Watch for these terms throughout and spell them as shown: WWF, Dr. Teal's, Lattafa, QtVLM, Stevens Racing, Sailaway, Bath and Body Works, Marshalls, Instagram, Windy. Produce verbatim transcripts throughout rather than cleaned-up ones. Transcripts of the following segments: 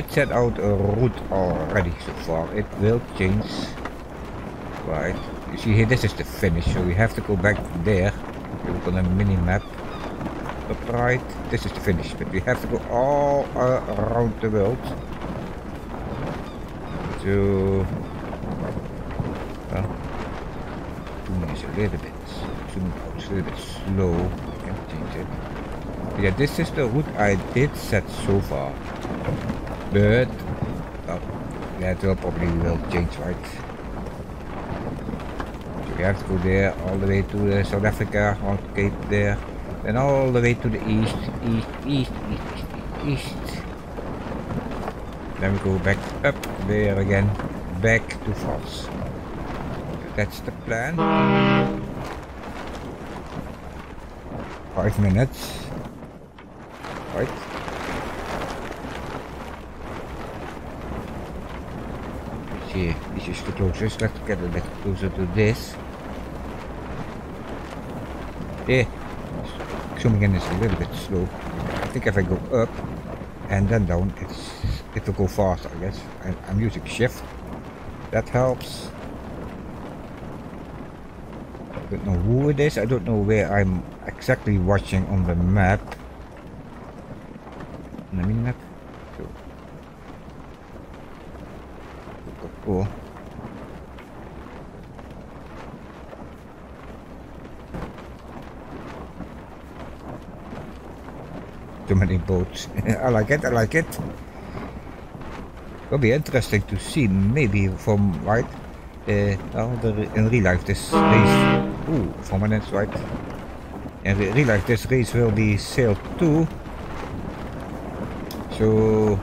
did set out a route already so far. It will change. Right. You see here, this is the finish, so we have to go back there. We look on a mini map. But right, this is the finish, but we have to go all uh, around the world to. Well, two minutes, a little bit. Zoom out, it's a little bit slow. We can change it. But yeah, this is the route I did set so far. But well, that will probably will change, right? So we have to go there all the way to uh, South Africa, on Cape there, and all the way to the east, east, east, east, east, east. Then we go back up there again, back to France. That's the plan. Five minutes. Right. See, this is the closest. Let's get a bit closer to this. Yeah. Zooming in is a little bit slow. I think if I go up and then down, it's it will go faster, I guess. I, I'm using shift. That helps. I don't know who it is, I don't know where I'm exactly watching on the map. On the mini map? So. Cool. Too many boats. I like it, I like it. It'll be interesting to see, maybe from right. Uh, well, the, in real life this race, ooh, four minutes, right? In re real life this race will be sailed too, so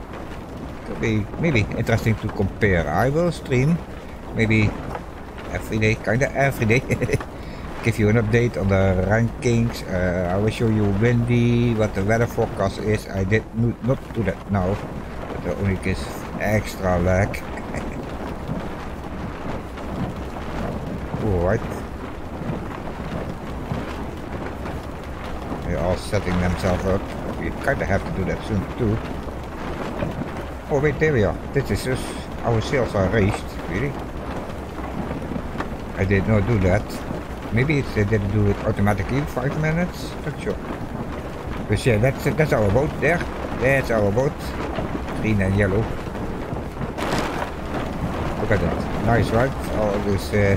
it'll be maybe interesting to compare. I will stream maybe every day, kinda every day, give you an update on the rankings. Uh, I will show you Windy, what the weather forecast is. I did not do that now, but that only gives extra lag. Right. They're all setting themselves up. We kind of have to do that soon too. Oh wait, there we are. This is just our sails are raised, really. I did not do that. Maybe it's, they didn't do it automatically. Five minutes, not sure. But yeah, that's that's our boat there. That's our boat, green and yellow. Look at that. Nice, right? All this. Uh,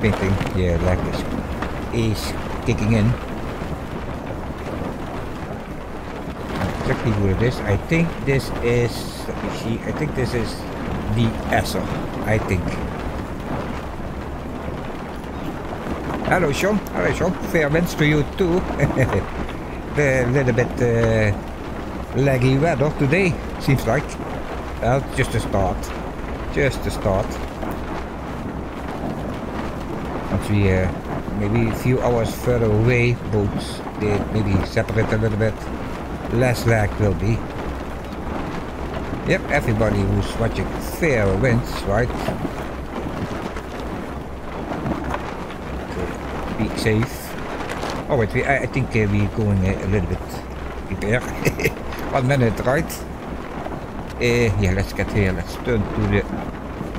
Painting, yeah, like this is kicking in. Exactly who it is. I think this is. Let me see. I think this is the Esser. I think. Hello, Sean. Hello, Sean. Fair winds to you too. A little bit uh, laggy weather today, seems like. Well, just a start. Just a start. We, uh, maybe a few hours further away, boats they maybe separate a little bit, less lag will be. Yep, everybody who's watching fair winds, right? Be safe. Oh wait, we, I, I think uh, we're going uh, a little bit repair. One minute, right? Uh, yeah, let's get here, let's turn to the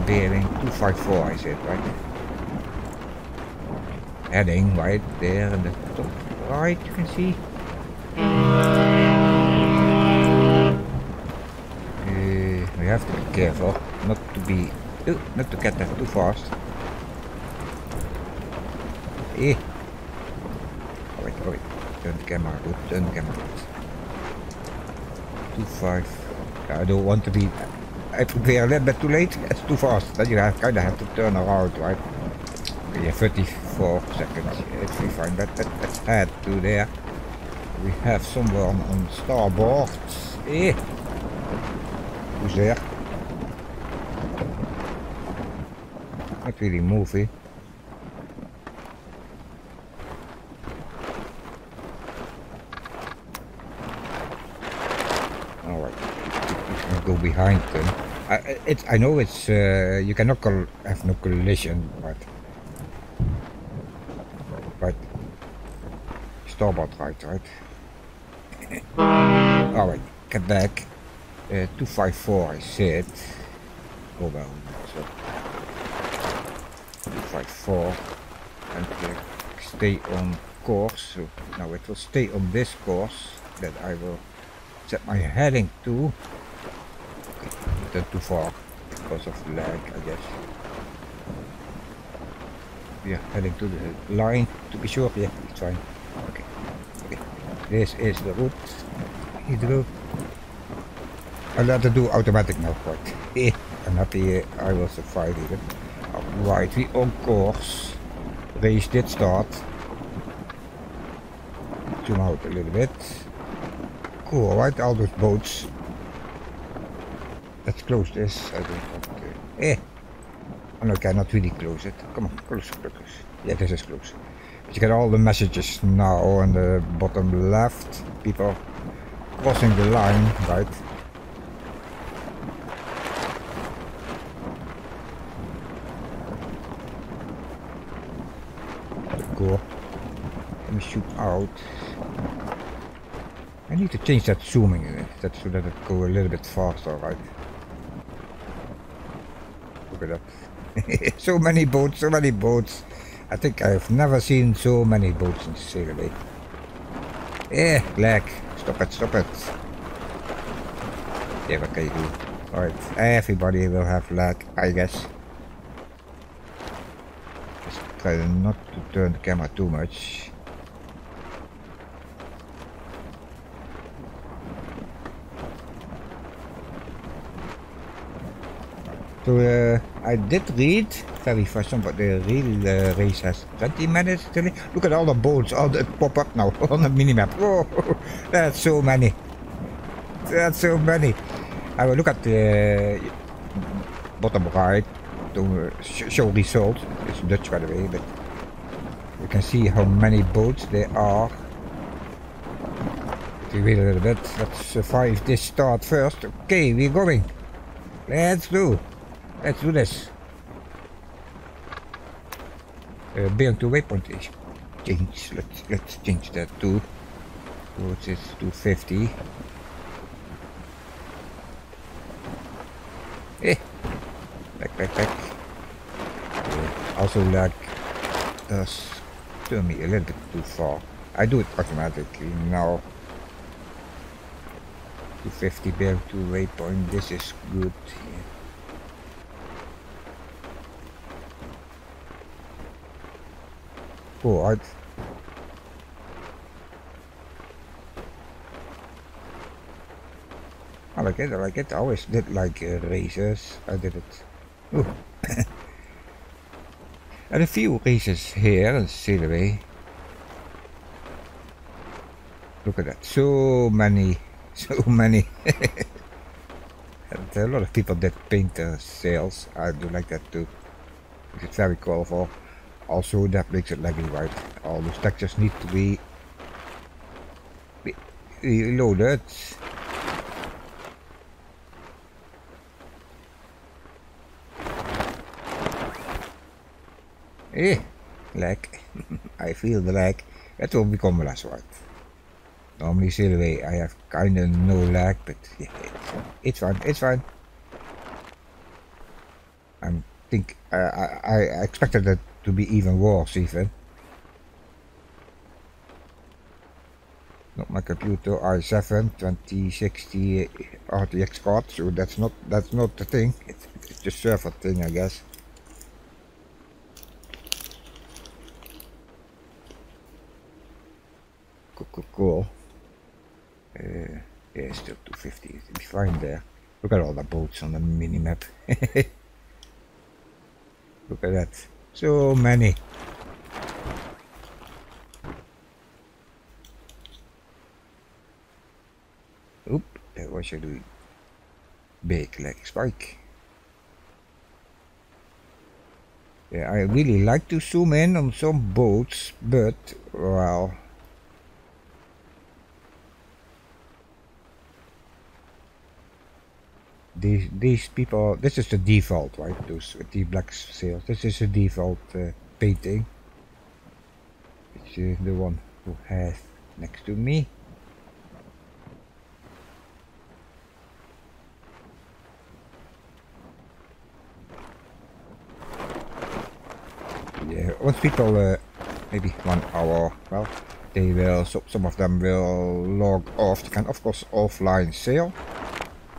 bearing two five four, I said, right? Heading right there in the top right, you can see. Uh, we have to be careful not to be, uh, not to get there too fast. Eh. Oh wait, oh wait. Turn the camera good, turn the camera good. Two five. I don't want to be. I prepare a little bit too late. It's too fast. Then you have kind of have to turn around, right? Yeah, thirty-four seconds, if we find that, that, let's head to there. We have someone on starboard. Eh? Who's there? Not really moving. Alright, let's go behind them. I, it, I know it's, uh, you cannot call, have no collision, but... Starboard right, right? Alright, get back. Uh, two five four, I said. Oh well, so two five four, and uh, stay on course. So now it will stay on this course that I will set my heading to. Okay, not too far because of the lag, I guess. We are heading to the line to be sure. Yeah, it's fine. Okay, okay. This is the route. Hydro. I'll have to do automatic now, quite. I'm happy uh, I will survive even. Alright, we on course. Race did start. Zoom out a little bit. Cool, right? All those boats. Let's close this. I don't want to. Eh! Oh no, I cannot really close it. Come on, close, close. Yeah, this is close. But you get all the messages now on the bottom left. People crossing the line, right? Let me shoot out. I need to change that zooming in it, that so that it go a little bit faster, right? Look at that. So many boats, so many boats. I think I've never seen so many boats in Sailaway. Eh, black. Stop it, stop it. Yeah, what can you do? Alright, everybody will have lag, I guess. Try not to turn the camera too much. So uh, I did read very fast, but the real uh, race has twenty minutes till it. Look at all the boats, all that pop up now on the minimap. Whoa, that's so many. That's so many. I will look at the bottom right. To show results. It's Dutch, by the way, but you can see how many boats there are. We wait a little bit. Let's survive this start first. Okay, we're going. Let's do. Let's do this. Uh, Bearing to waypoint is change. Let's let's change that to. So it is two fifty. Eh. Back, back, back. Uh, also lag does turn me a little bit too far. I do it automatically now. two fifty bear to waypoint, this is good. Yeah. Oh, I'd I like it, I like it. I always did like uh, races, I did it. And a few races here in Sailaway. Look at that, so many, so many. And a lot of people that paint their sails, I do like that too. It's very colorful. Also that makes it laggy, right? All those textures need to be reloaded. Eh, lag. I feel the lag. That will become less, right? Normally Sailaway I have kinda no lag, but yeah, it's fine, it's fine. I think uh, I, I expected it to be even worse even. Not my computer, i seven twenty sixty R T X card, so that's not that's not the thing. It, it's the server thing, I guess. Cool. Uh, yeah, still two fifty. It'll be fine there. Look at all the boats on the minimap. Look at that. So many. Oop, that was a big leg spike. Yeah, I really like to zoom in on some boats, but well. These, these people, this is the default, right? Those with the black sails. This is the default uh, painting. It's uh, the one who has next to me. once people uh, maybe one hour, well, they will, so some of them will log off. They can of course offline sail,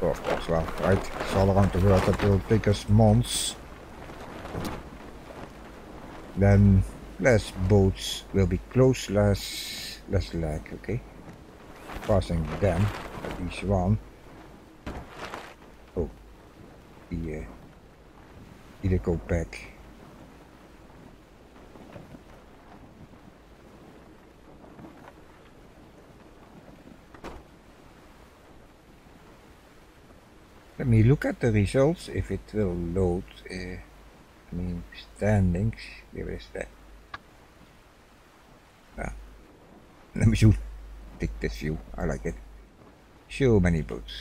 so of course, well, right, it's all around the world, that will take us months. Then less boats will be close, less less lag. Okay, passing them at each one. Oh, the uh, either go back. Let me look at the results if it will load. Uh, I mean, standings. Where is that? Ah. Let me shoot. Take this view. I like it. So many boats.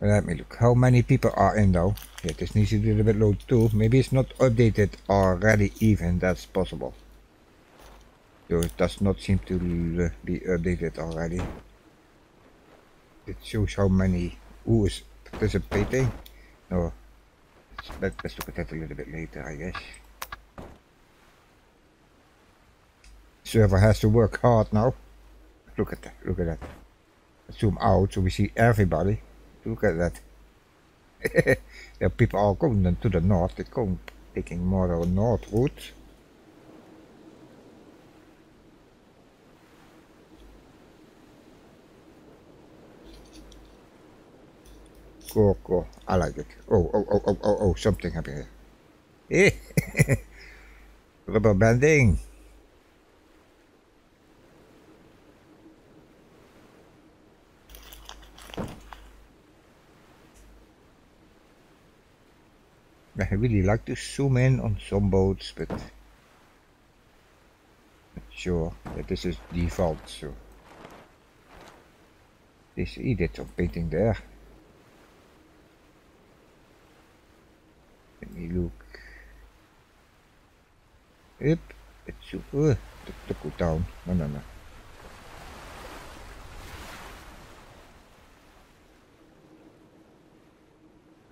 Let me look. How many people are in though? Yeah, this needs to be a little bit low too. Maybe it's not updated already, even. That's possible. So it does not seem to be updated already. It shows how many, who is participating. No, let's, let's look at that a little bit later, I guess. Server has to work hard now. Look at that, look at that. Let's zoom out so we see everybody. Look at that. There are people all going to the north, they're going, taking more of a north route. Go, go. I like it. Oh, oh, oh, oh, oh, oh, something happened here. Rubber banding. I really like to zoom in on some boats, but not sure that this is default, so. This, he did some painting there. Let me look. Yep, it's uh, to go down. No, no, no.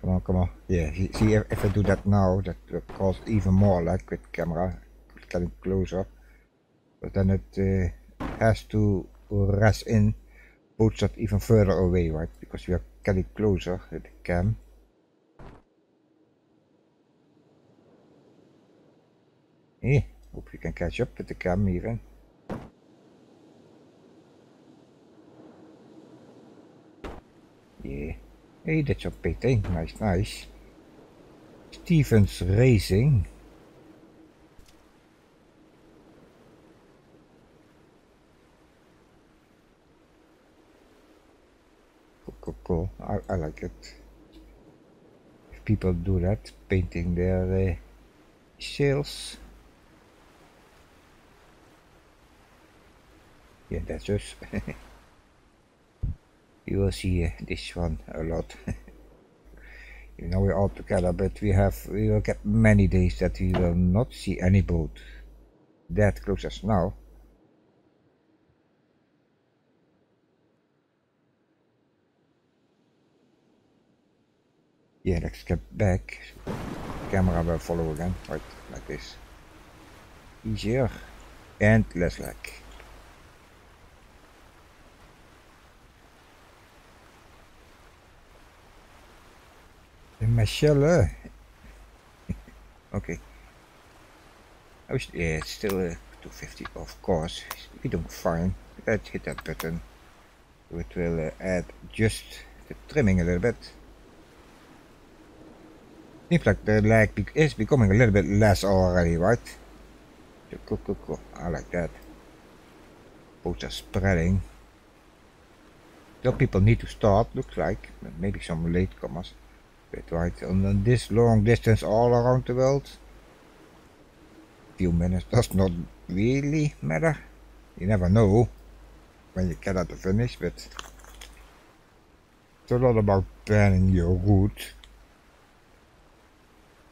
Come on, come on. Yeah, see, see if, if I do that now, that will cause even more lag like, with camera. It's getting closer. But then it uh, has to rest in boats that even further away, right? Because we are getting closer with the cam. Yeah, hope you can catch up with the cam even. Yeah. Hey, that's a big thing. Nice, nice. Stevens Racing. Cool, cool, cool. I, I like it. If people do that, painting their uh, sails. Yeah, that's us. You will see uh, this one a lot. You know, we're all together, but we have we will get many days that we will not see any boat that close us now. Yeah, let's get back. Camera will follow again, right, like this. Easier and less lag. Michelle. Okay. I was, yeah, it's still uh, two fifty, of course. We don't fine. Let's hit that button. It will uh, add just the trimming a little bit. Seems like the lag be is becoming a little bit less already, right? So, cool, cool, cool. I like that. Boats are spreading. Still people need to start, looks like. Maybe some latecomers. But right, on this long distance all around the world, few minutes does not really matter. You never know when you get at the finish, but it's a lot about planning your route.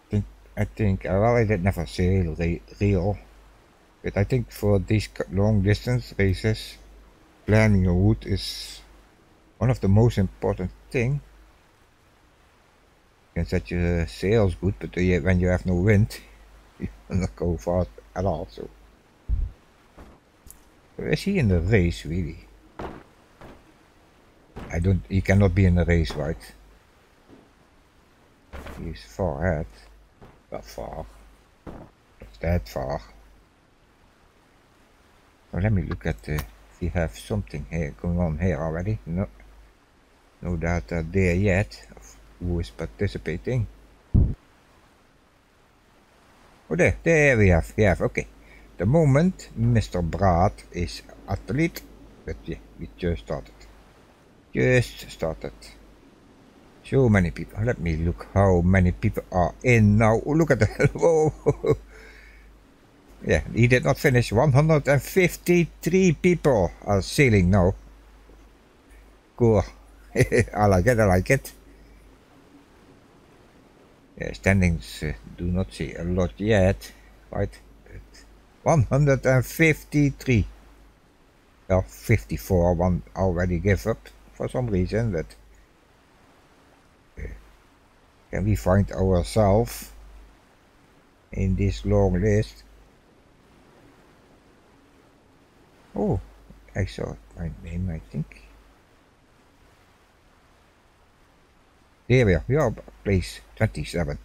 I think, I think, well, I did never sail real, but I think for these long distance races, planning your route is one of the most important things. can set your sails good, but when you have no wind, you will not go fast at all. So, where is he in the race, really? I don't. He cannot be in the race, right? He's far ahead. Not far. Not that far. Now let me look at the. We have something here going on here already. No, no data there yet of who is participating. Oh, there, there we have, we have. Okay, the moment Mister Brad is at the lead, but yeah, we just started, just started. So many people. Let me look how many people are in now. Oh, look at the. Whoa. Yeah, he did not finish. one hundred fifty-three people are sailing now. Cool. I like it, I like it. Yeah, standings uh, do not see a lot yet, right? But one hundred fifty-three. Well, fifty-four, one already gave up for some reason, but... Uh, can we find ourselves in this long list? Oh, I saw my name, I think. There we are, we are place twenty-seven.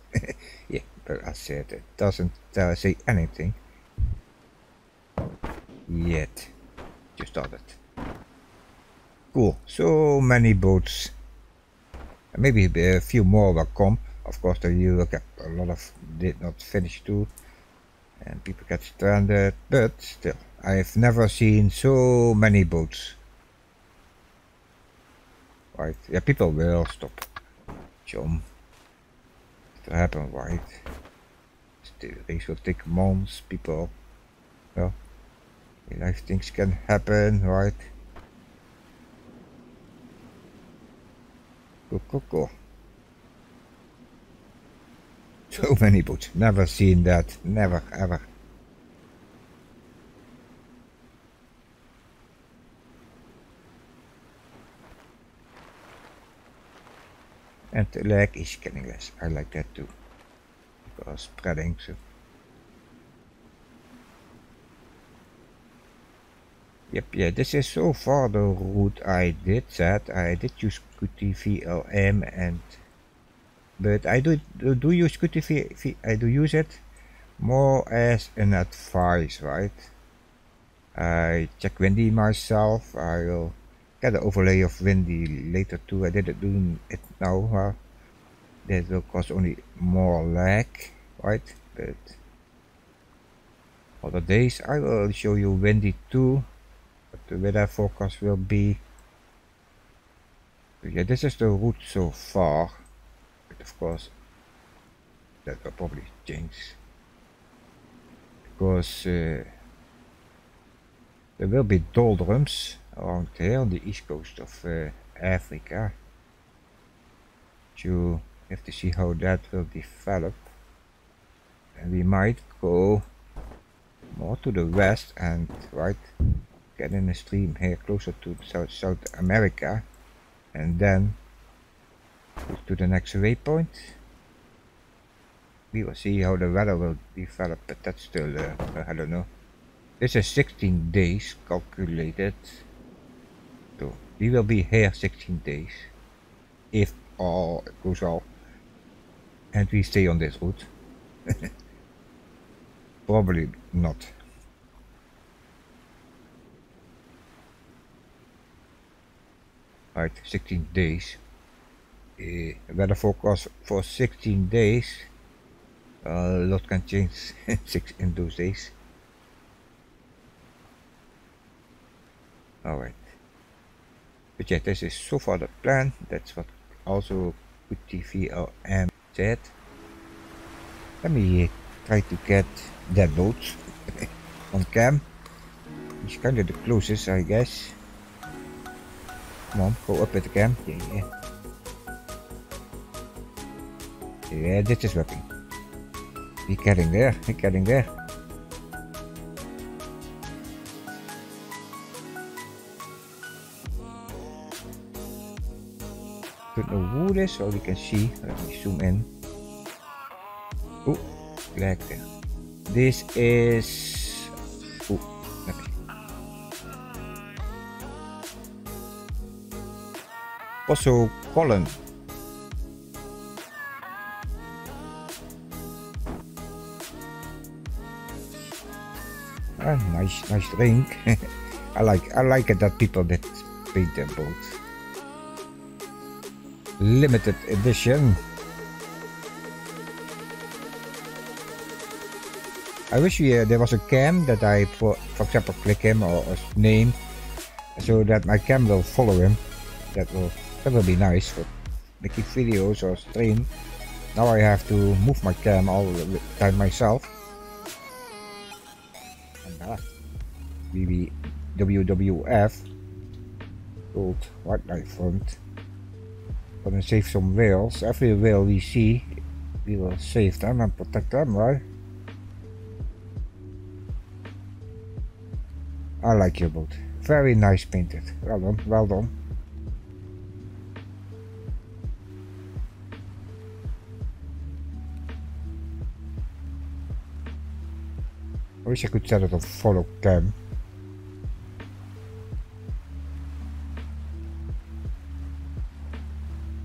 Yeah, but I said it doesn't uh, say anything yet. Just started. Cool, so many boats. And maybe a few more will come. Of course, you will get a lot of did not finish too. And people get stranded, but still. I've never seen so many boats. Right, yeah, people will stop. John. It'll happen, right? The race will take months, people. Well, in life things can happen, right? Go, go, go. So many boats. Never seen that. Never, ever. And the lag is getting less. I like that too. Because spreading so. Yep, yeah, this is so far the route I did that. I did use Q T V L M and but I do do, do use Q T V L M, I do use it more as an advice, right? I check Windy myself, I will get the overlay of Windy later too. I didn't do it now. Huh? That will cause only more lag, right? But other days I will show you Windy too. What the weather forecast will be. But yeah, this is the route so far. But of course, that will probably change because uh, there will be doldrums around here on the east coast of uh, Africa. You have to see how that will develop, and we might go more to the west and right, get in the stream here closer to South, South America, and then to the next waypoint. We will see how the weather will develop, but that's still uh, I don't know. This is sixteen days calculated. So we will be here sixteen days if all goes well and we stay on this route. Probably not. Right, sixteen days. Uh, weather forecast for sixteen days. A lot can change six in those days. Alright. But yeah, this is so far the plan. That's what also Q T V L M said. Let me try to get that boat on cam. It's kind of the closest, I guess. Come on, go up at the cam. Yeah, yeah. Yeah, this is working. We're getting there, we're getting there. Don't know who this, so we can see. Let me zoom in. Oh, black there. This is. Oh, okay. Posso Colin. Ah, nice, nice drink. I like, I like it that people that paint their boats. Limited edition. I wish we, uh, there was a cam that I, for, for example, click him or, or name, so that my cam will follow him. That will that will be nice for making videos or stream. Now I have to move my cam all the time myself. And maybe W W F old wildlife fund. Gonna save some whales. Every whale we see, we will save them and protect them, right? I like your boat. Very nice painted. Well done, well done. I wish I could set it on follow cam.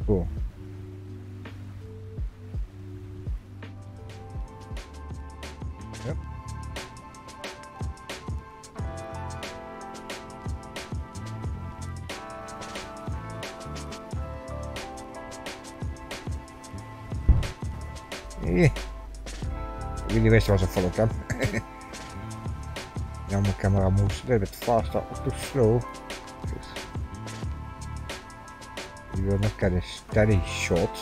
Cool. Yep. Yeah. I really wish there was a follow cam. Now my camera moves a little bit faster or too slow. You will not get a steady shot.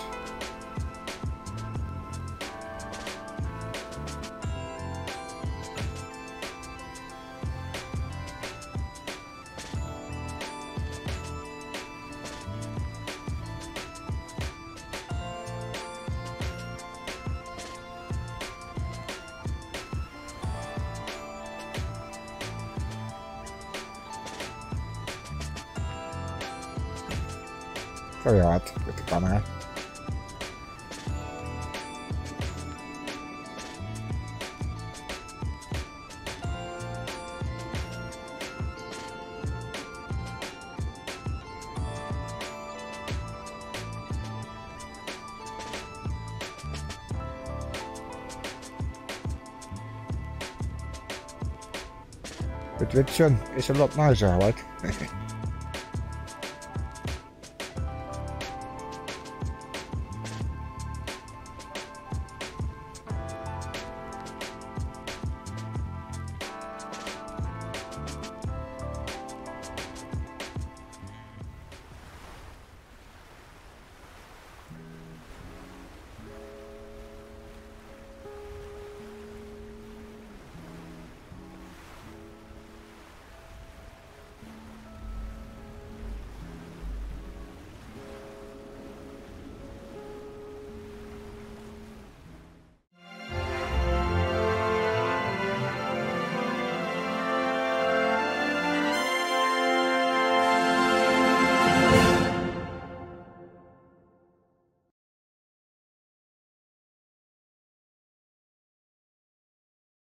Very hard with the camera. But with sun, it's a lot nicer, right?